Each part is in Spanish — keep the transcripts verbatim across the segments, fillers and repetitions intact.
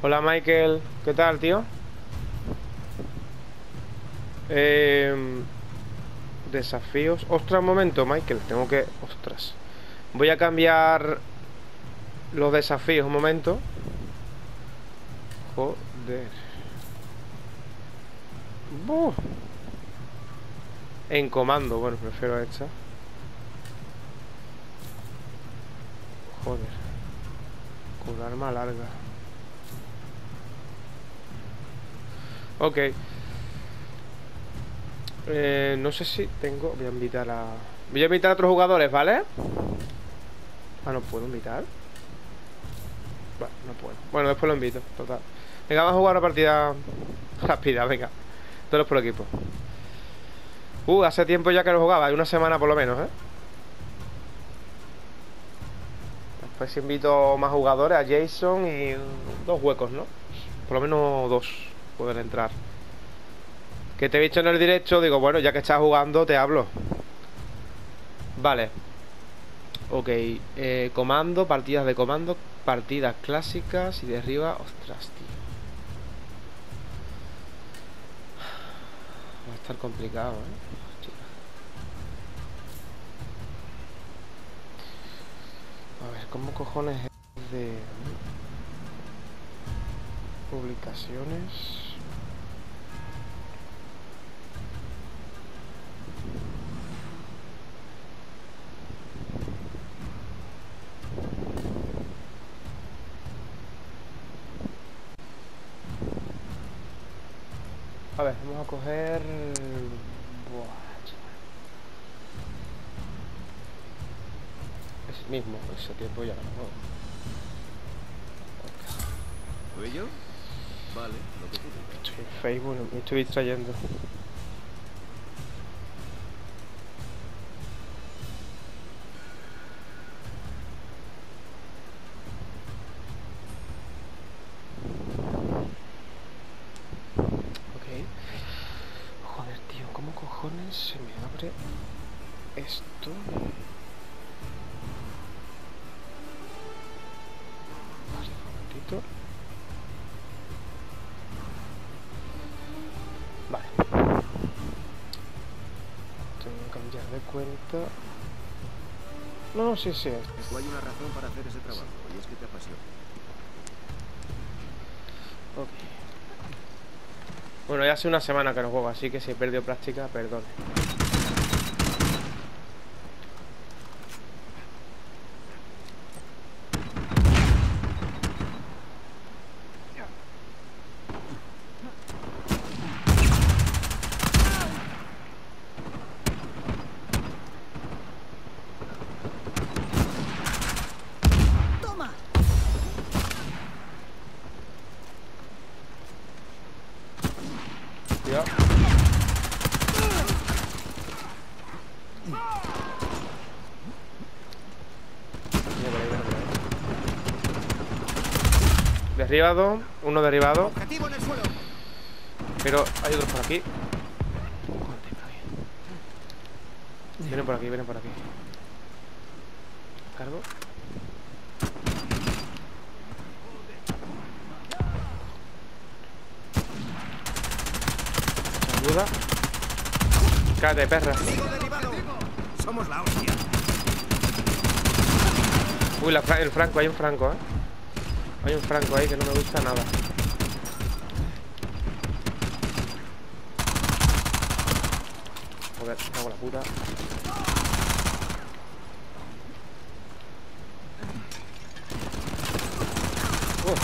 Hola, Maikel. ¿Qué tal, tío? Eh... Desafíos. Ostras, un momento, Maikel. Tengo que... Ostras. Voy a cambiar los desafíos un momento. Joder. ¡Buh! En comando. Bueno, prefiero a esta. Joder. Con arma larga. Ok. Eh, no sé si tengo... Voy a invitar a... Voy a invitar a otros jugadores, ¿vale? Ah, no puedo invitar. Bueno, no puedo. Bueno, después lo invito, total. Venga, vamos a jugar una partida rápida, venga. Todos por equipo. Uh, hace tiempo ya que no jugaba. Hay una semana por lo menos, ¿eh? Después invito más jugadores, a Jason y dos huecos, ¿no? Por lo menos dos pueden entrar. Que te he visto en el directo, digo, bueno, ya que estás jugando, te hablo. Vale. Ok, eh, comando, partidas de comando, partidas clásicas y derriba. Ostras, tío. Va a estar complicado, ¿eh? Chica. A ver, ¿cómo cojones es de publicaciones? A ver, vamos a coger... Buah, es mismo, ese tiempo ya no lo puedo. ¿Ello? Vale, lo que tú dices. Estoy en Facebook, me estoy distrayendo. Se me abre esto. Vale, un momentito. Vale. Tengo que cambiar de cuenta. No, sí, sí. Hay una razón para hacer ese trabajo y es que te apasiona. Ok. Bueno, ya hace una semana que no juego, así que si he perdido práctica, perdone. Derribado, uno derribado. Pero hay otros por aquí. Vienen por aquí, vienen por aquí. Cargo. Saluda. Cállate, perra. Somos la hostia. Uy, la fra el franco, hay un franco, eh. Hay un franco ahí que no me gusta nada. Joder, me cago la puta. Uh,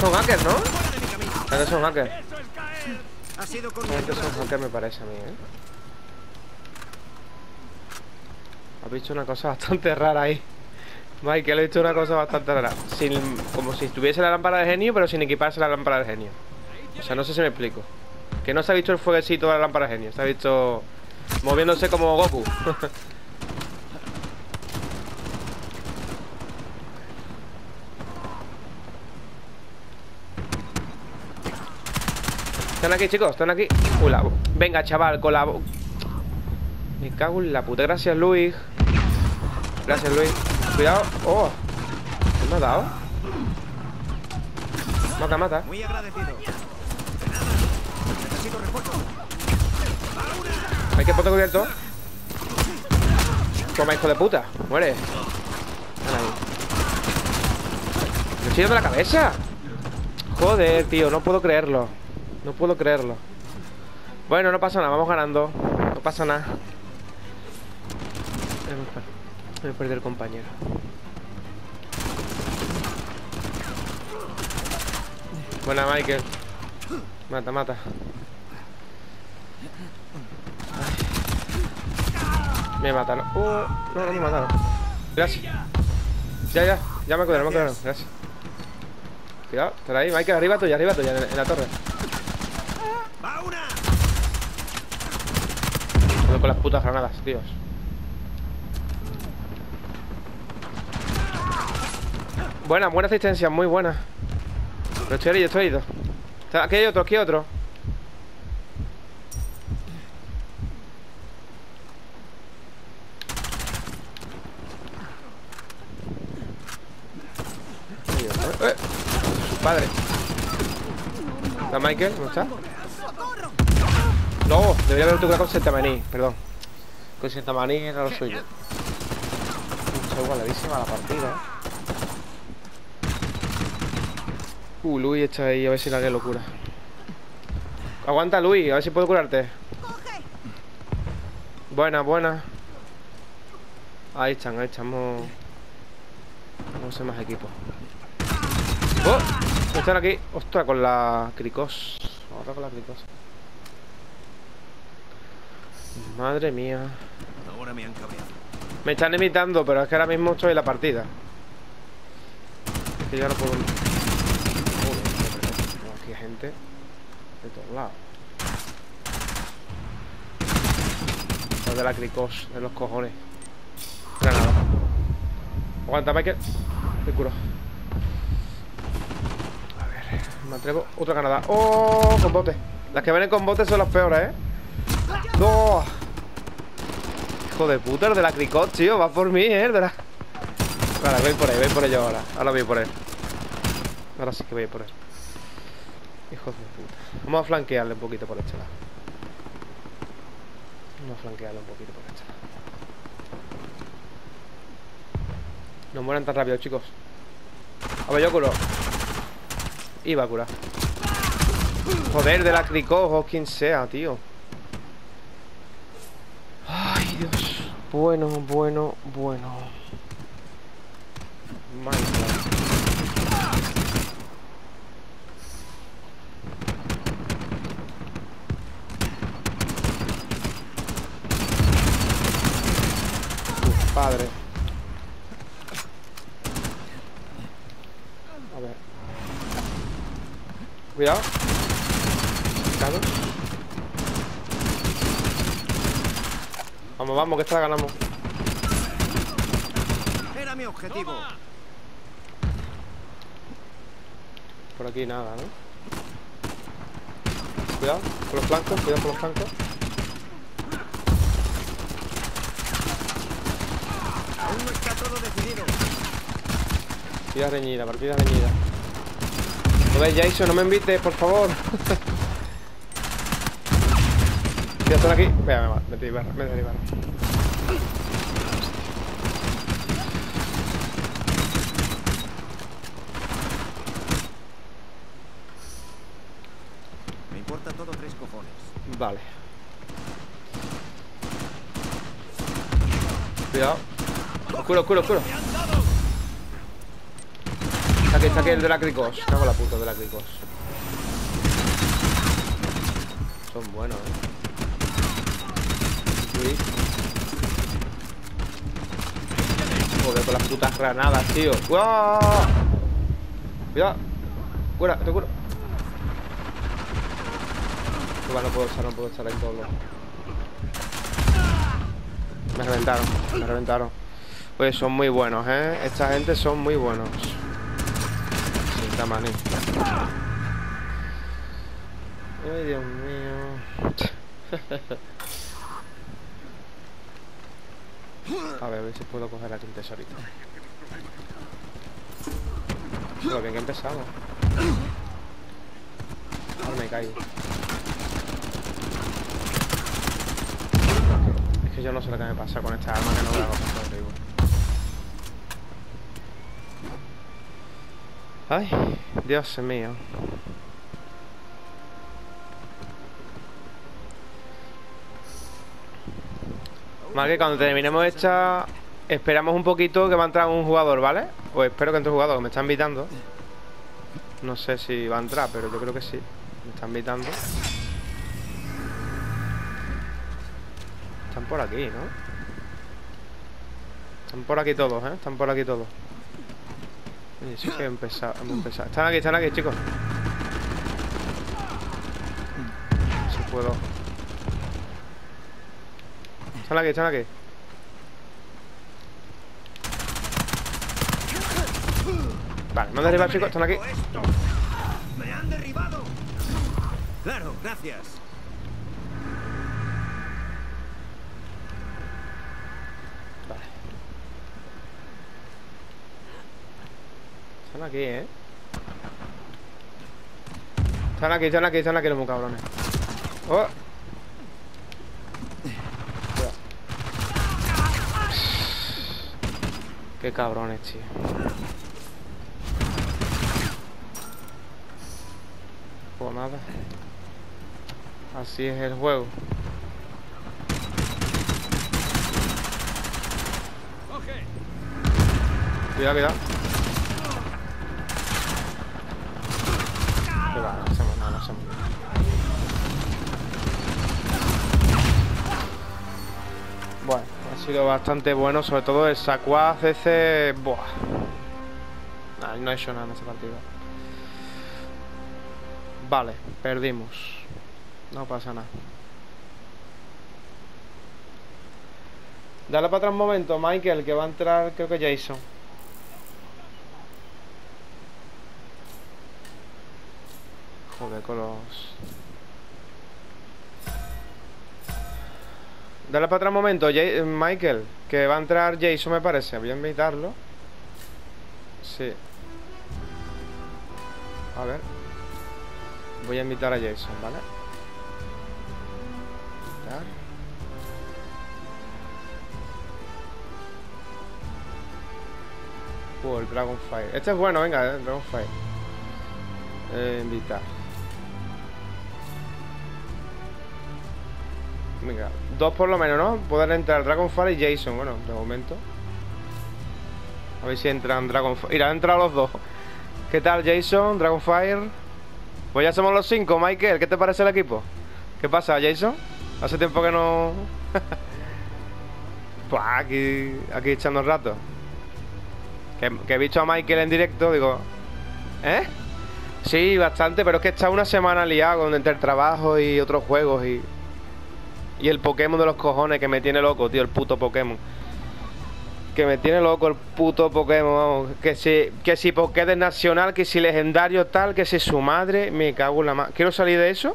son hackers, ¿no? ¿Para qué son hackers? Estos son hackers, me parece a mí, ¿eh? Has visto una cosa bastante rara ahí. Maikel, he hecho una cosa bastante rara. Sin, como si estuviese la lámpara de genio, pero sin equiparse la lámpara de genio. O sea, no sé si me explico. Que no se ha visto el fueguecito de la lámpara de genio. Se ha visto moviéndose como Goku. Están aquí, chicos, están aquí. Ula. Venga, chaval, con la... Me cago en la puta. Gracias, Luis. Gracias, Luis. Cuidado. Oh, ¿qué me ha dado? Mata, mata. Muy agradecido. Necesito refuerzo. Hay que ponte cubierto. Toma, hijo de puta. Muere. Me estoy dando la cabeza. Joder, tío, no puedo creerlo. No puedo creerlo. Bueno, no pasa nada, vamos ganando. No pasa nada. Me he perdido el compañero. Buena, Maikel. Mata, mata. Ay. Me mataron. Uh, no, no me mataron. Gracias. Ya, ya. Ya me acordaron, me acordaron. Gracias. Cuidado, estará ahí, Maikel. Arriba tuya, arriba tuya, en, en la torre. Joder, con las putas granadas, tíos. Buena, buena asistencia, muy buena. Pero estoy herido, estoy herido. Aquí hay otro, aquí hay otro. Eh, padre. ¿Está Maikel? ¿No está? No, debería haber tocado con Sentamaní, perdón. Con Sentamaní era lo suyo. Está igualadísima la partida, eh. Uh, Luis está ahí, a ver si la que lo cura. Aguanta, Luis, a ver si puedo curarte. Buena, buena. Ahí están, ahí estamos. Vamos a hacer más equipo. ¡Oh! Están aquí. Ostras, con la Cricos. Ahora con la Cricos. Madre mía. Ahora me han cabreado. Me están imitando, pero es que ahora mismo estoy en la partida. Es que ya no puedo. Gente de todos lados. Los de la Cricos, de los cojones. Granada. Aguanta, Maikel. Te curo. A ver, me atrevo. Otra granada. ¡Oh! Con bote. Las que vienen con bote son las peores, ¿eh? ¡No! ¡Oh! Hijo de puta, el de la Cricos, tío. Va por mí, ¿eh? El de la... Vale, voy por él, voy por ello ahora. Ahora voy por él. Ahora sí que voy por él. Hijo de puta. Vamos a flanquearle un poquito por este lado. Vamos a flanquearle un poquito por este lado. No mueran tan rápido, chicos. A ver, yo curo. Iba a curar. Joder, de la Cricos o quien sea, tío. Ay, Dios. Bueno, bueno, bueno. Maldita. Padre. A ver. Cuidado. Cuidado. Vamos, vamos, que esta la ganamos. Era mi objetivo. Por aquí nada, ¿no? Cuidado con los flancos, cuidado con los flancos. No está todo decidido. Partida reñida, partida reñida. Joder, Jason, no me invites, por favor. Ya están aquí. Venga, me va, me derribaron, me derribaron. Me importa todo tres cojones. Vale. Cuidado. Oscuro, oscuro, oscuro. Está aquí, está aquí el de la Cricos. Cago la puta de la Cricos. Son buenos, eh. Luis. Joder, con las putas granadas, tío. ¡Wow! Cuidado. Cura, te curo. No puedo estar, no puedo estar ahí todo loco. Me reventaron, me reventaron. Pues son muy buenos, ¿eh? Esta gente son muy buenos. Sin tamaño. Ay, Dios mío. A ver, a ver si puedo coger aquí un tesorito. Pero bien que empezamos. me caigo. Es que yo no sé lo que me pasa con esta arma, que no me hago pasar arriba. Ay, Dios mío. Más que cuando terminemos esta, esperamos un poquito que va a entrar un jugador, ¿vale? O espero que entre un jugador, que me está invitando. No sé si va a entrar, pero yo creo que sí. Me está invitando. Están por aquí, ¿no? Están por aquí todos, ¿eh? Están por aquí todos. Y sí que empezar, vamos a empezar. Están aquí, están aquí, chicos. Si puedo. Están aquí, están aquí. Vale, me han derribado, chicos, están aquí. Me han derribado. Claro, gracias. Vale. Están aquí, eh. Están aquí, están aquí, están aquí los cabrones. Oh. Qué cabrones, tío. Pues nada. Así es el juego. Cuidado, cuidado. Qué va, no hacemos nada, no hacemos nada. Bueno, ha sido bastante bueno, sobre todo el Sacuaz ese... Buah. Nah, no he hecho nada en esta partida. Vale, perdimos. No pasa nada. Dale para atrás un momento, Maikel, que va a entrar, creo que Jason. Joder, con los... Dale para atrás un momento, J Maikel, que va a entrar Jason, me parece. Voy a invitarlo. Sí. A ver. Voy a invitar a Jason, ¿vale? Invitar. Uh, el Dragonfire. Este es bueno, venga, el Dragonfire. Eh, invitar. Venga, dos por lo menos, ¿no? Pueden entrar Dragonfire y Jason, bueno, de momento. A ver si entran Dragonfire. Irán a entrar los dos. ¿Qué tal, Jason? Dragonfire. Pues ya somos los cinco, Maikel. ¿Qué te parece el equipo? ¿Qué pasa, Jason? Hace tiempo que no... Pues aquí, aquí echando un rato. Que, que he visto a Maikel en directo, digo... ¿Eh? Sí, bastante, pero es que está una semana liado entre el trabajo y otros juegos y... Y el Pokémon de los cojones que me tiene loco, tío, el puto Pokémon. Que me tiene loco el puto Pokémon, vamos. Que si, que si Pokédex nacional, que si legendario tal, que si su madre, me cago en la madre. ¿Quiero salir de eso?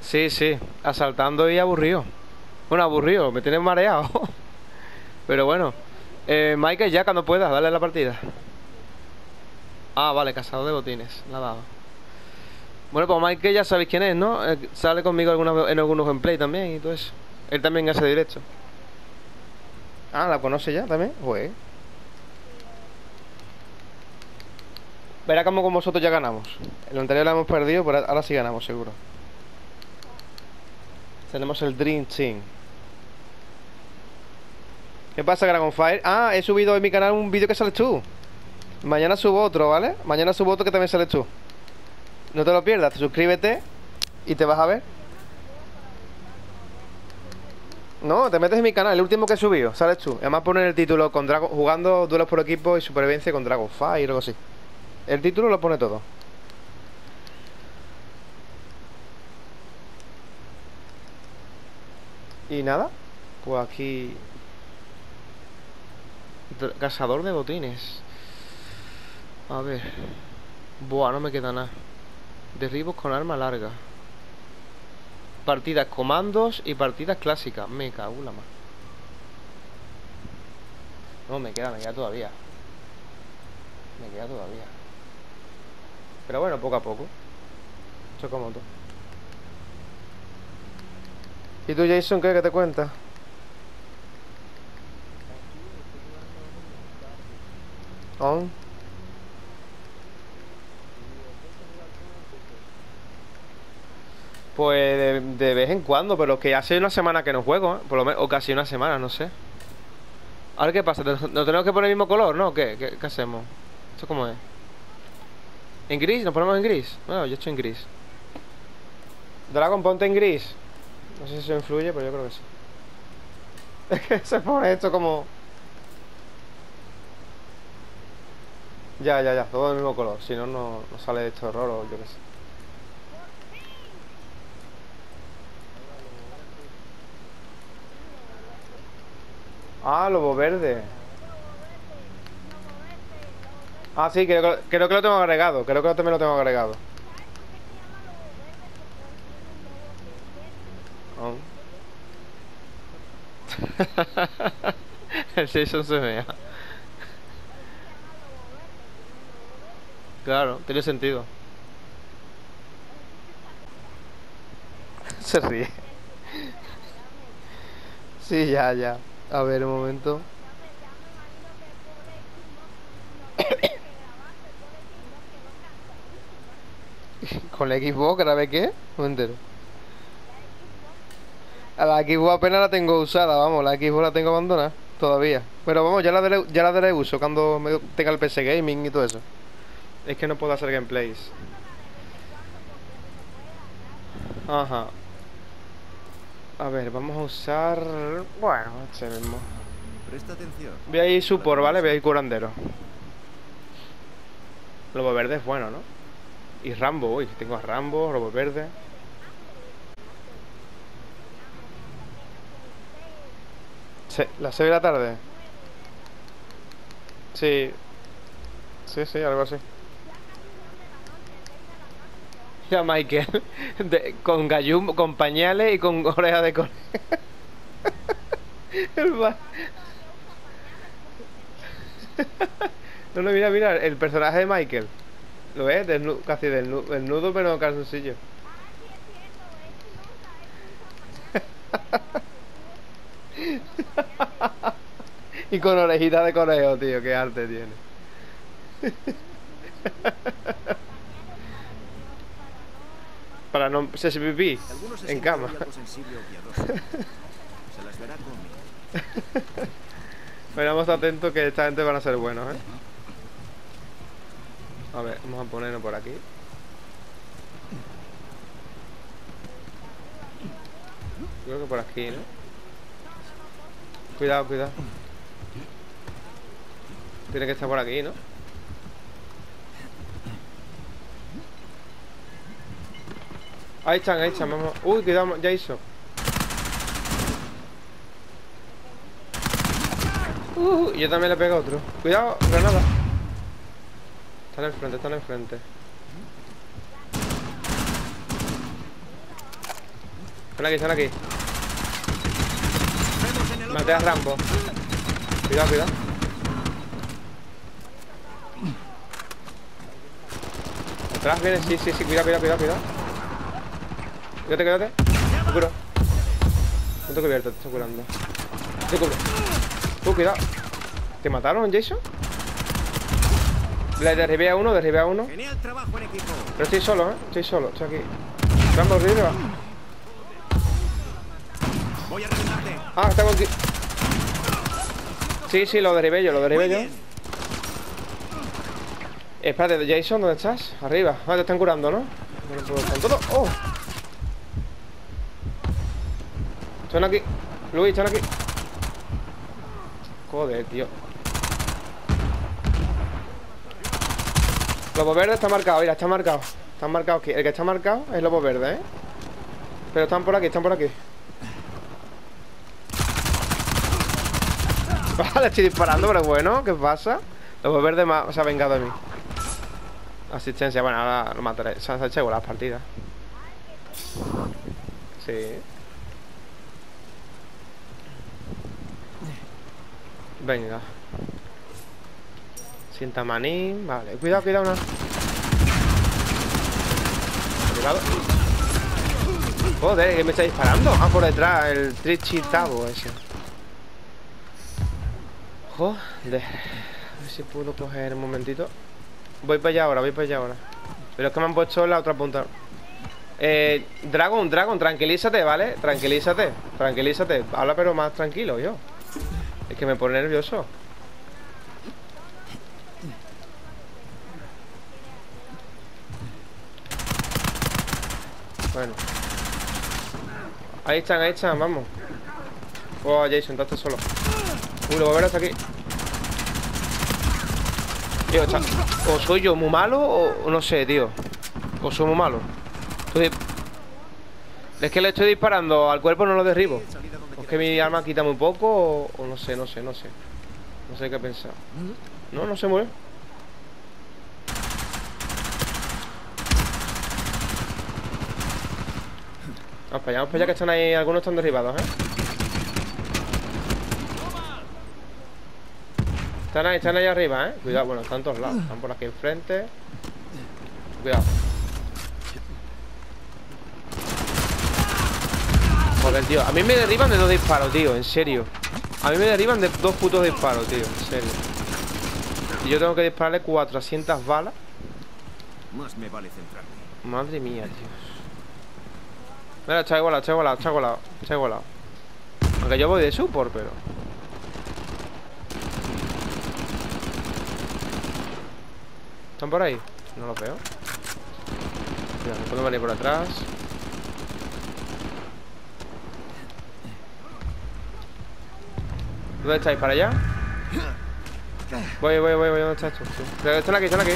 Sí, sí, asaltando y aburrido. Bueno, aburrido, me tienes mareado. Pero bueno, eh, Maikel, ya cuando puedas, dale la partida. Ah, vale, cazador de botines, la daba. Bueno, pues Maikel ya sabéis quién es, ¿no? Eh, sale conmigo alguna, en algunos gameplay también y todo eso. Él también hace directo. Ah, ¿la conoce ya también? Joder. Verá como con vosotros ya ganamos. El anterior la hemos perdido, pero ahora sí ganamos, seguro. Tenemos el Dream Team. ¿Qué pasa, Dragonfire? Ah, he subido en mi canal un vídeo que sales tú. Mañana subo otro, ¿vale? Mañana subo otro que también sales tú. No te lo pierdas, suscríbete y te vas a ver. No, te metes en mi canal, el último que he subido, sales tú. Además poner el título con Dragon, jugando duelos por equipo y supervivencia con Dragonfire y algo así. El título lo pone todo. Y nada, pues aquí... Cazador de botines. A ver... Buah, no me queda nada. Derribos con arma larga. Partidas comandos y partidas clásicas. Me cago en la más. No, me queda, me queda todavía. Me queda todavía. Pero bueno, poco a poco. Chocomoto. ¿Y tú, Jason, qué, qué te cuentas? On. Pues de, de vez en cuando, pero que hace una semana que no juego, ¿eh? Por lo menos, o casi una semana, no sé. Ahora, ¿qué pasa? ¿Nos tenemos que poner el mismo color, no? ¿Qué, qué, qué hacemos? ¿Esto cómo es? ¿En gris? ¿Nos ponemos en gris? Bueno, yo estoy en gris. Dragon, ponte en gris. No sé si eso influye, pero yo creo que sí. Es que se pone esto como... Ya, ya, ya, todo del mismo color. Si no, no, no sale este error o yo qué sé. Ah, loboverde. Ah, sí, creo que, creo que lo tengo agregado. Creo que también lo tengo agregado. Oh. El Jason se mea. Claro, tiene sentido. Se ríe. Sí, ya, ya. A ver, un momento. ¿Con la Xbox grabé qué? No entero. A la Xbox apenas la tengo usada, vamos, la Xbox la tengo abandonada todavía. Pero vamos, ya la daré, ya la daré uso cuando me tenga el P C Gaming y todo eso. Es que no puedo hacer gameplays. Ajá. A ver, vamos a usar... Bueno, este mismo. Presta atención. Voy a ir support, ¿vale? Voy a ir curandero. Loboverde es bueno, ¿no? Y Rambo, uy, tengo a Rambo, Loboverde. ¿Las seis de la tarde? Sí. Sí, sí, algo así. Ya, Maikel, de, con gallum, con pañales y con oreja de conejo. No, no, mira, mira, el personaje de Maikel. ¿Lo ves? Desnudo, casi desnudo, desnudo pero calzoncillo. Y con orejita de conejo, tío, qué arte tiene. Para no hacerse pipí en cama. Bueno, vamos atentos que esta gente van a ser buenos, ¿eh? A ver, vamos a ponernos por aquí. Creo que por aquí, ¿no? Cuidado, cuidado. Tiene que estar por aquí, ¿no? Ahí están, ahí están, vamos. Uy, cuidado, ya hizo. Uh, yo también le pego a otro. Cuidado, granada. Están enfrente, están enfrente. Están aquí, están aquí. Maté a Rambo. Cuidado, cuidado. Atrás viene, sí, sí, sí, cuidado, cuidado, cuidado, cuidado. Quédate, quédate. Te curo. No te he cubierto, te estoy curando. Te cubro. Uh, cuidado. ¿Te mataron, Jason? Le derribé a uno, derribé a uno. Genial trabajo en equipo. Pero estoy solo, ¿eh? Estoy solo, estoy aquí. Rambo, arriba. Voy a reventarte. Ah, está contigo. Sí, sí, lo derribé yo, lo derribé yo. Espérate, Jason, ¿dónde estás? Arriba. Ah, te están curando, ¿no? Con todo. ¡Oh! Están aquí, Luis, están aquí. Joder, tío. Loboverde está marcado, mira, está marcado. Están marcados aquí, el que está marcado es Loboverde, ¿eh? Pero están por aquí, están por aquí. Vale, estoy disparando, pero bueno, ¿qué pasa? Loboverde se ha vengado de mí. Asistencia, bueno, ahora lo mataré. Se han hecho las partidas. Sí. Venga. Sienta maní. Vale, cuidado, cuidado, una. cargado. Joder, que me está disparando. Ah, por detrás, el trichitabo ese. Joder. A ver si puedo coger un momentito. Voy para allá ahora, voy para allá ahora. Pero es que me han puesto la otra punta. Eh, Dragon, Dragon, tranquilízate, ¿vale? Tranquilízate, tranquilízate. Habla pero más tranquilo, yo. Es que me pone nervioso. Bueno. Ahí están, ahí están, vamos. Oh, Jason, estás solo. Uy, lo voy a ver hasta aquí. Tío, está... O soy yo muy malo o no sé, tío. O soy muy malo. Estoy... Es que le estoy disparando al cuerpo, no lo derribo. O es que mi arma quita muy poco o... o no sé, no sé, no sé. No sé qué pensar. No, no se mueve. Vamos para allá, vamos para allá que están ahí, algunos están derribados, ¿eh? Están ahí, están ahí arriba, ¿eh? Cuidado, bueno, están todos lados, están por aquí enfrente. Cuidado. Joder, tío, a mí me derriban de dos disparos, tío, en serio. A mí me derriban de dos putos disparos, tío, en serio. Y yo tengo que dispararle cuatrocientas balas. Más me vale centrarme. Madre mía, tío. Mira, está igualado, está igualado, está igualado, está igualado. Aunque yo voy de support, pero... ¿Están por ahí? No los veo. Mira, me puedo venir por atrás. ¿Dónde estáis? ¿Para allá? Voy, voy, voy, voy. ¿Dónde estás tú? Están aquí, están aquí.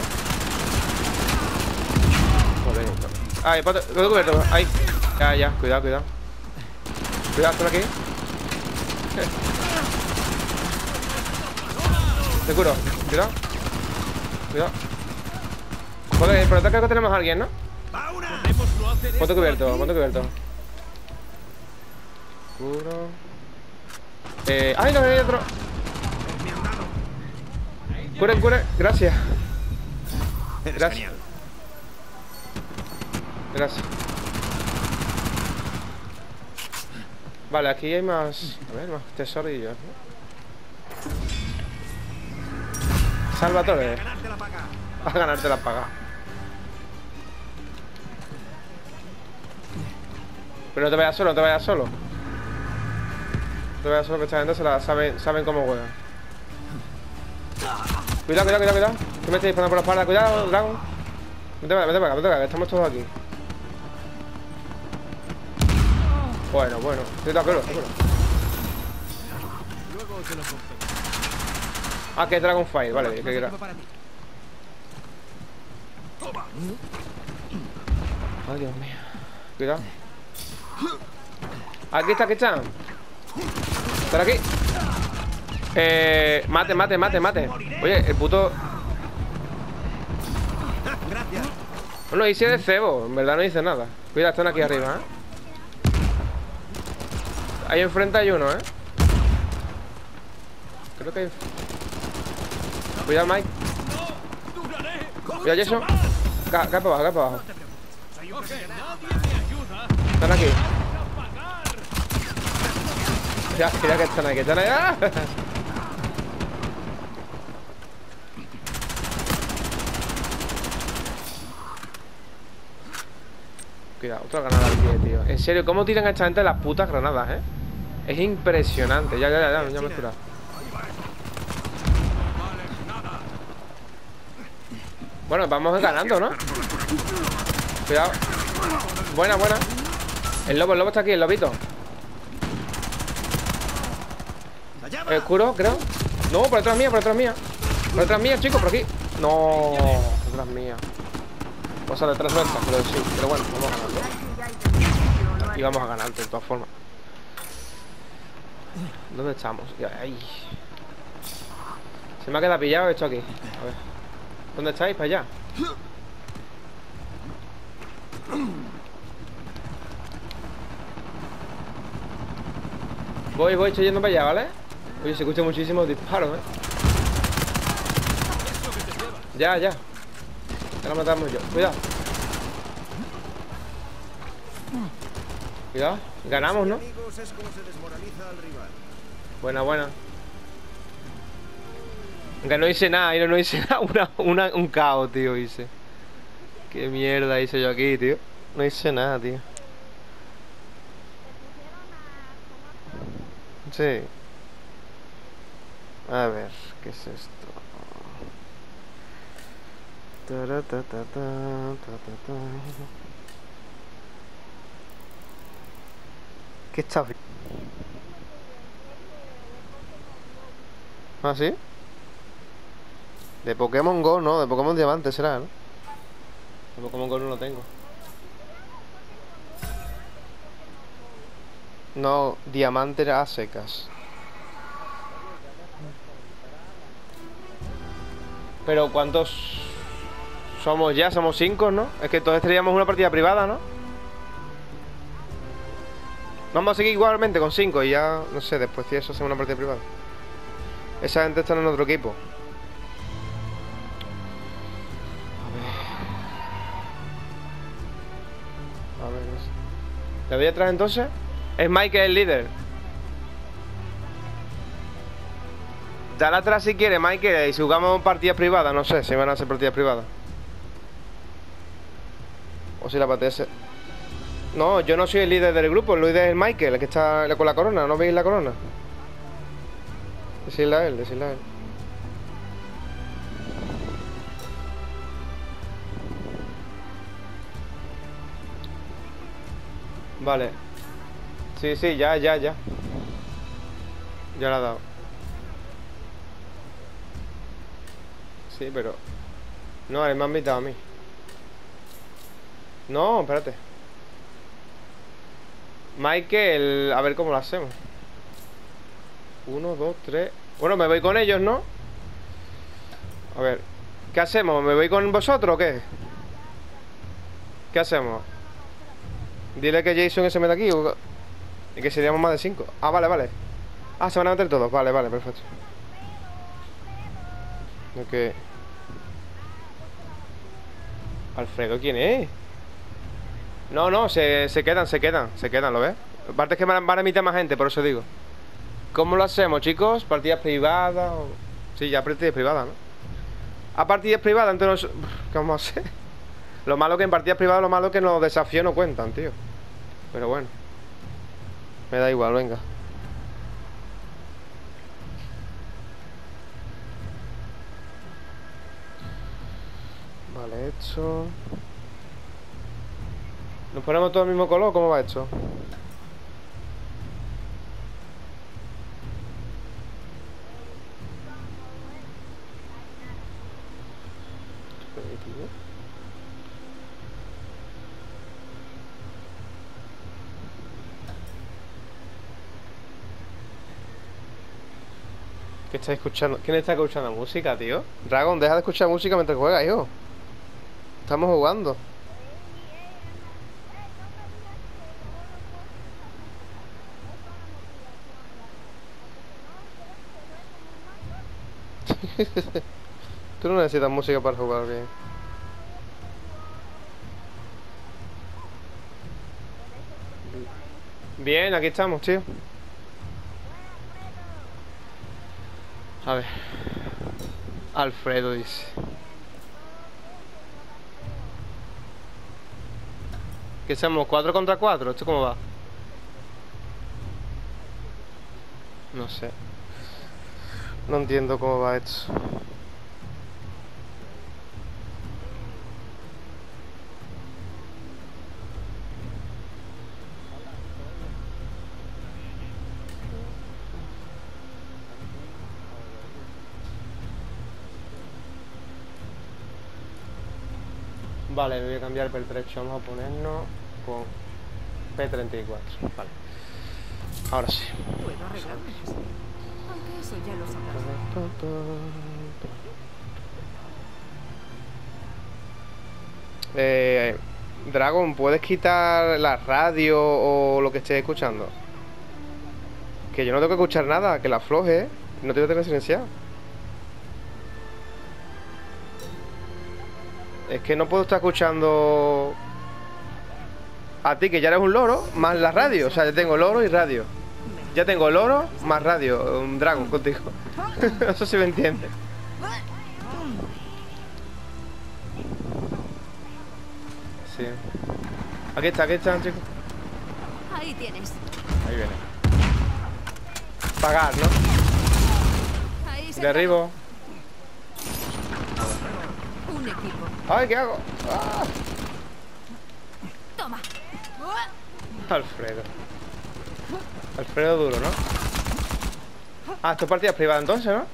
Joder, está. Ahí, pato, lo he cubierto. Ahí. Ya, ya, cuidado, cuidado. Cuidado, por aquí. Te curo, cuidado. Cuidado. Joder, por atrás creo que tenemos a alguien, ¿no? Ponte cubierto, ponte cubierto. Curo. Eh. ¡Ay, no, hay otro! Curen, curen, gracias. Gracias. Gracias. Vale, aquí hay más... A ver, más tesorillos, ¿no? Salvatore. A ganarte la paga. Pero no te vayas solo, no te vayas solo. No te vayas solo, que esta gente se la saben, saben cómo juegan. Cuidado, cuidado, cuidado, cuidado. Que me estoy disparando por la espalda. Cuidado, Dragon. Vete para acá, vete para acá, vete para acá, que estamos todos aquí. Bueno, bueno, te da culo, te culo. Ah, que Dragonfire, vale, que quiera. Ay, Dios mío. Cuidado. Aquí está, aquí está. Están aquí. Eh. Mate, mate, mate, mate. Oye, el puto. No lo hice de cebo, en verdad no hice nada. Cuidado, están aquí arriba, eh. Ahí enfrente hay uno, ¿eh? Creo que hay... Cuidado, Mike. Cuidado, Jason. Acá para abajo, acá para abajo. Están aquí. Ya, mira que están aquí, están ahí. ¡Ah! Cuidado, otra granada al pie, tío. En serio, ¿cómo tiran a esta gente las putas granadas, eh? Es impresionante. Ya, ya, ya, ya, ya me he curado. Bueno, vamos ganando, ¿no? Cuidado. Buena, buena. El lobo, el lobo está aquí, el lobito. El curo, creo. No, por detrás mía, por detrás mía. Por detrás mía, chicos, por aquí. No, por detrás mía. O sea, detrás de estas, pero sí, pero bueno, vamos ganando. Y vamos a ganar, de todas formas. ¿Dónde estamos? Ay. Se me ha quedado pillado esto aquí. A ver. ¿Dónde estáis? Para allá. Voy, voy, estoy yendo para allá, ¿vale? Oye, se escuchan muchísimos disparos, ¿eh? Ya, ya. Ya lo matamos yo. Cuidado. Cuidado, ganamos, ¿no? Buena, buena. Aunque no hice nada, no hice nada. Una, una, un caos, tío, hice. Qué mierda hice yo aquí, tío. No hice nada, tío. Sí. A ver, ¿qué es esto? Ta ta ta ta ta. ¿Qué está? ¿Ah, sí? De Pokémon Go, no, de Pokémon Diamante será, ¿no? De Pokémon Go no lo tengo. No, Diamante era a secas. Pero ¿cuántos somos ya? Somos cinco, ¿no? Es que todos estaríamos una partida privada, ¿no? Vamos a seguir igualmente con cinco y ya, no sé, después si eso hacemos una partida privada. Esa gente está en otro equipo. A ver, no sé. ¿La voy atrás entonces? Es Maikel el líder. Dale atrás si quiere, Maikel, y si jugamos partidas privadas, no sé si van a hacer partidas privadas. O si la apetece. No, yo no soy el líder del grupo, el líder es el Maikel, el que está con la corona, ¿no veis la corona? Decidle a él, decidle a él. Vale. Sí, sí, ya, ya, ya. Ya la he dado. Sí, pero... No, él me ha invitado a mí. No, espérate. Maikel, a ver cómo lo hacemos. Uno, dos, tres. Bueno, me voy con ellos, ¿no? A ver, ¿qué hacemos? ¿Me voy con vosotros o qué? ¿Qué hacemos? Dile que Jason que se meta aquí o... Y que seríamos más de cinco. Ah, vale, vale. Ah, se van a meter todos. Vale, vale, perfecto. Ok. Alfredo, ¿quién es? No, no, se, se quedan, se quedan, se quedan, ¿lo ves? Aparte es que van a invitar más gente, por eso digo. ¿Cómo lo hacemos, chicos? ¿Partidas privadas? O... Sí, ya partidas privadas, ¿no? A partidas privadas, entonces... ¿Qué vamos a hacer? Lo malo que en partidas privadas, lo malo que los desafíos no cuentan, tío. Pero bueno. Me da igual, venga. Vale, hecho. ¿Nos ponemos todo el mismo color? ¿Cómo va esto? ¿Qué está escuchando? ¿Quién está escuchando música, tío? Dragon, deja de escuchar música mientras juegas, hijo. Estamos jugando. Tú no necesitas música para jugar bien. Bien, aquí estamos, tío. A ver. Alfredo dice. ¿Qué hacemos? ¿cuatro contra cuatro? ¿Esto cómo va? No sé. No entiendo cómo va esto. Vale, voy a cambiar el pertrecho. Vamos a ponernos con P treinta y cuatro. Vale. Ahora sí. Eso ya lo eh, Dragon, ¿puedes quitar la radio o lo que estés escuchando? Que yo no tengo que escuchar nada, que la afloje, ¿eh? No te voy a tener silenciado. Es que no puedo estar escuchando a ti que ya eres un loro, más la radio. O sea, ya tengo loro y radio. Ya tengo loro más radio. Un dragón contigo. Eso sí me entiende. Sí. Aquí está, aquí está, chicos. Ahí tienes. Ahí viene. Pagar, ¿no? Derribo. Un equipo. Ay, ¿qué hago? ¡Ah! Toma. Alfredo. Alfredo duro, ¿no? Ah, esto es partida privada entonces, ¿no?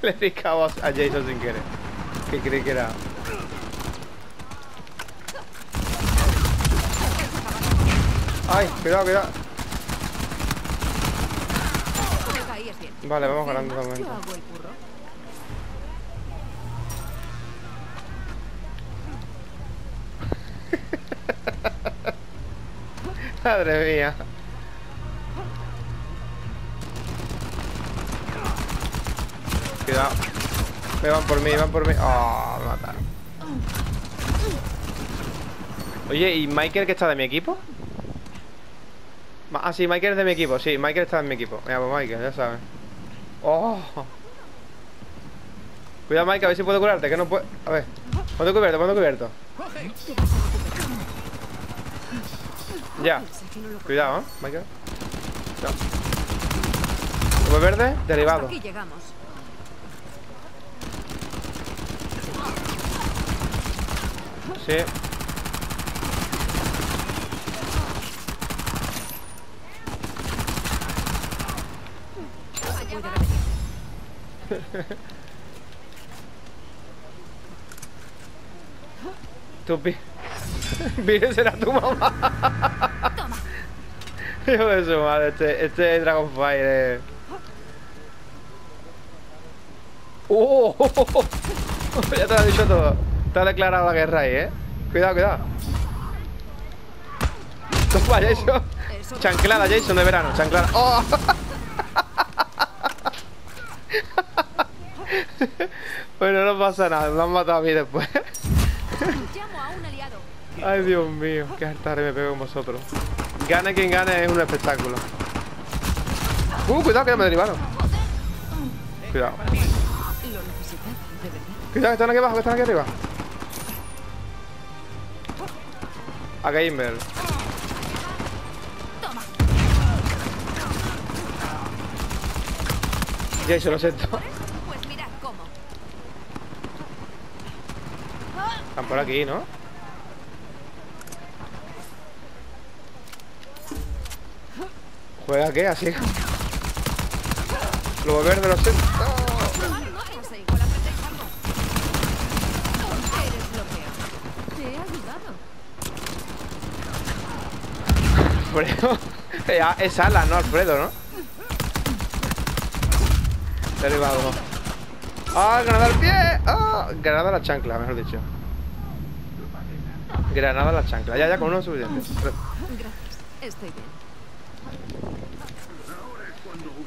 Le di cabo a Jason sin querer. Que creí que era. Ay, cuidado, cuidado. Vale, vamos ganando de momento. Madre mía. Cuidado. Me van por mí, van por mí. Oh, me mataron. Oye, ¿y Maikel que está de mi equipo? Ah, sí, Maikel es de mi equipo. Sí, Maikel está en mi equipo. Mira, pues Maikel, ya sabes. Oh. Cuidado, Maikel, a ver si puedo curarte. Que no puedo. A ver. Ponte cubierto, ponte cubierto. Ya. Cuidado, ¿eh, Maikel? No. Loboverde, derribado. Sí. Tu pi... Pires será tu mamá. Toma. Hijo de su madre, este, este Dragonfire. ¡Oh! Ya te lo he dicho todo. Te ha declarado la guerra ahí, eh. Cuidado, cuidado. Toma, Jason. Chanclada, Jason, de verano. Chanclada. ¡Oh! Bueno, no pasa nada, me han matado a mí después. Ay, Dios mío, qué hartar me pego con vosotros. Gane quien gane, es un espectáculo. Uh, cuidado que ya me derribaron. Cuidado. Cuidado, que están aquí abajo, que están aquí arriba. A Gamer. Jason, lo siento. Están por aquí, ¿no? ¿Juega qué? Así. Loboverde, lo siento. Alfredo. Es ala, ¿no? Alfredo, ¿no? Derribado. ¡Ah! ¡Oh, granada al pie! ¡Ah! ¡Oh! Granada a la chancla, mejor dicho. Granada a la chancla. Ya, ya, con uno es suficiente. Gracias, estoy bien.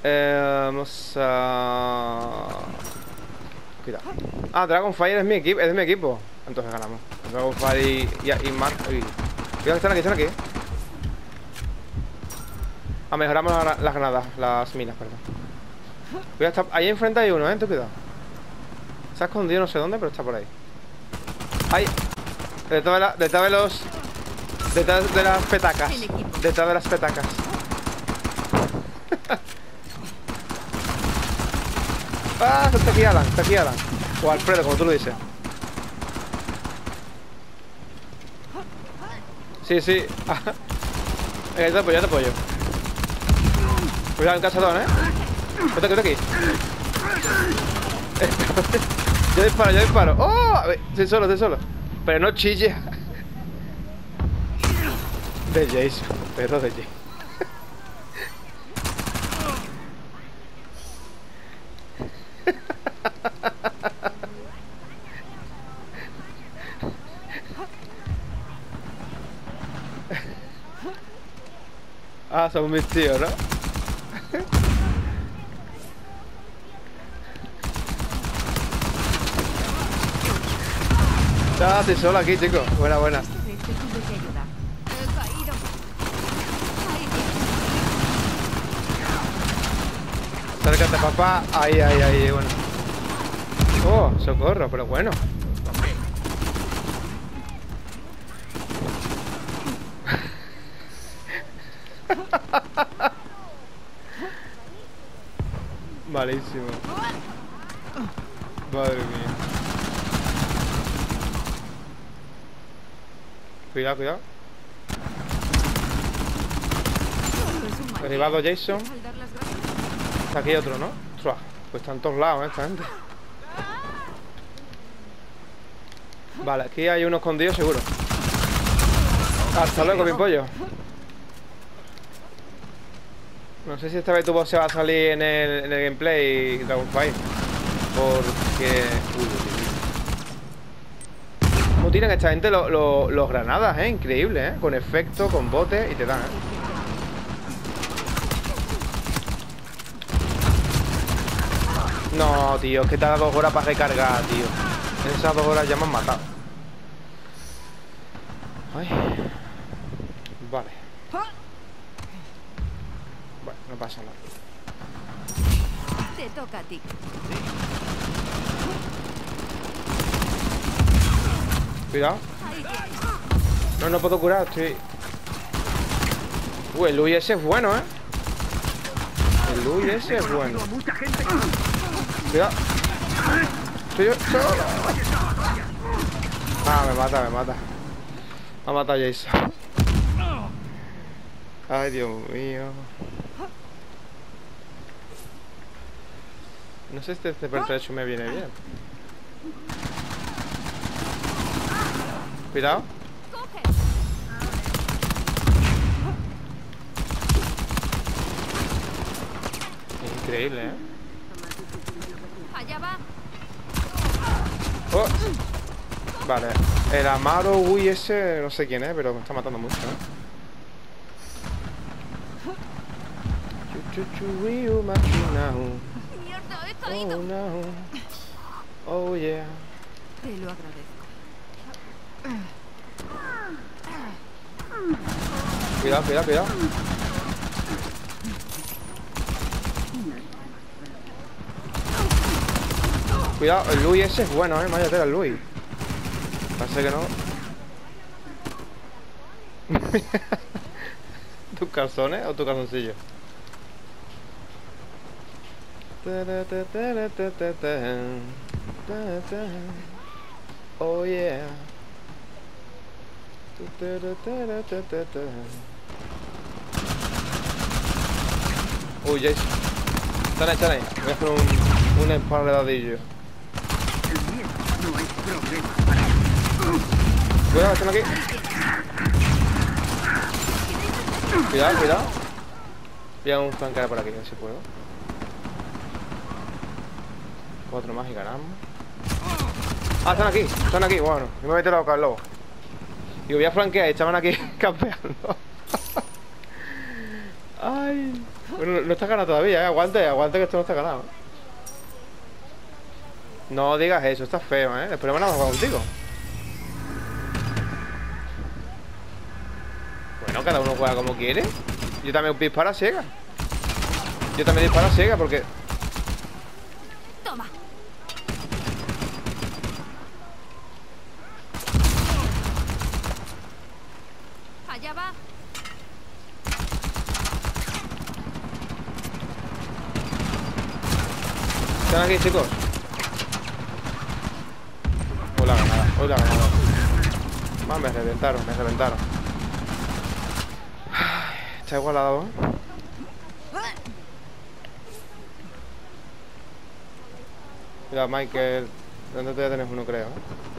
Eh, vamos a... Cuidado. Ah, Dragonfire es mi equipo, es de mi equipo. Entonces ganamos. Dragonfire y, y, y Mark. Uy. Cuidado que están aquí, están aquí. Ah, mejoramos la, las granadas, las minas, perdón. Cuidado, está... ahí enfrente hay uno, eh, ten cuidado. Se ha escondido no sé dónde, pero está por ahí. Ahí. Detrás de, la... Detrás de los... Detrás de las petacas. Detrás de las petacas. Ah, está aquí Alan, está aquí Alan. O Alfredo, como tú lo dices. Sí, sí. Venga, yo te apoyo, yo te apoyo. Cuidado, un cazadón, eh. Vete, vete aquí. Yo disparo, yo disparo. ¡Oh! Estoy solo, estoy solo. Pero no chille. De Jason, perro de Jason. Ah, son mis tíos, ¿no? Estaba así solo aquí, chicos. Buena, buena. Acércate, papá. Ahí, ahí, ahí, bueno. Oh, socorro, pero bueno. Malísimo. Madre mía. Cuidado, cuidado. Derribado Jason. Está aquí otro, ¿no? Pues están todos lados, ¿eh? Esta gente. Vale, aquí hay uno escondido seguro. Hasta luego, pimpollo. No sé si esta vez tu voz se va a salir en el, en el gameplay Dragonfire. Porque... Uy, ¿cómo tiran esta gente los, los, los granadas, eh? Increíble, eh. Con efecto, con botes y te dan, eh. No, tío, es que te da dos horas para recargar, tío. En esas dos horas ya me han matado. Ay. Vale. Bueno, no pasa nada. Te toca a ti. Cuidado. No, no puedo curar, estoy... Uy, el Luis ese es bueno, ¿eh? El Luis ese es bueno. Cuidado. Estoy yo solo. Ah, me mata, me mata. Me ha matado Jason. Ay, Dios mío. No sé si este pertrecho me viene bien. Cuidado. Increíble, ¿eh? Allá va. Oh. Vale. El Amaro Uy ese, no sé quién es, pero me está matando mucho, ¿eh? Oh, no. Oh, yeah. Te lo agradezco. Cuidado, cuidado, cuidado. Cuidado, el Luis ese es bueno, eh. Vaya tela el Luis. Parece que no. ¿Tus calzones o tu calzoncillo? Oh yeah. Uy, Jason. Están ahí, están ahí. Voy a hacer un, un espaldadillo. Cuidado, están aquí. Cuidado, cuidado. Voy a un flanquear por aquí, a ver si puedo. Cuatro más y ganamos. Ah, están aquí, están aquí, bueno. Yo me meto la boca al lobo. Y voy a flanquear y estaban aquí campeando. Ay. Bueno, no está ganado todavía, ¿eh? Aguante, aguante que esto no está ganado. No digas eso, está feo, ¿eh? Después me van a jugar contigo. Bueno, cada uno juega como quiere. Yo también disparo a ciega. Yo también disparo a ciega porque... Están aquí, chicos. Hola, ganada. Hola, ganada. Más me reventaron, me reventaron. Está igualado, ¿eh? Mira, Maikel. ¿Dónde todavía tenés uno, creo? ¿Eh?